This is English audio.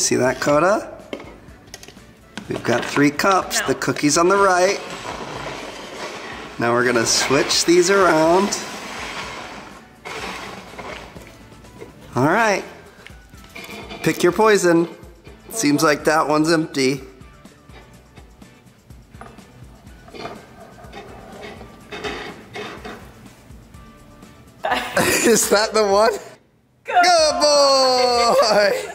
See that, Koda? We've got 3 cups, no. The cookie's on the right. Now we're gonna switch these around. All right, pick your poison. Seems like that one's empty. Is that the one? Good boy!